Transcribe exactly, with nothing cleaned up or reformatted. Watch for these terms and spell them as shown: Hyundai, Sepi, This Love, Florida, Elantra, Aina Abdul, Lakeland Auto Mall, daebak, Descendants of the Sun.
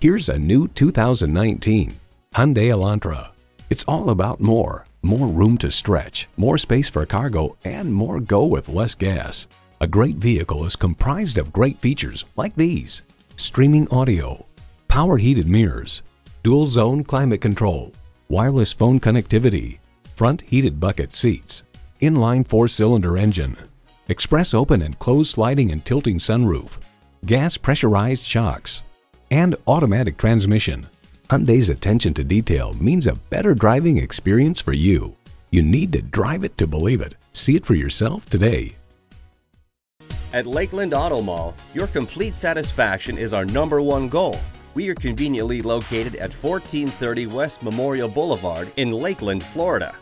Here's a new two thousand nineteen Hyundai Elantra. It's all about more. More room to stretch, more space for cargo, and more go with less gas. A great vehicle is comprised of great features like these: streaming audio, power heated mirrors, dual zone climate control, wireless phone connectivity, front heated bucket seats, inline four-cylinder engine, express open and closed sliding and tilting sunroof, gas pressurized shocks, and automatic transmission. Hyundai's attention to detail means a better driving experience for you. You need to drive it to believe it. See it for yourself today. At Lakeland Auto Mall, your complete satisfaction is our number one goal. We are conveniently located at fourteen thirty West Memorial Boulevard in Lakeland, Florida.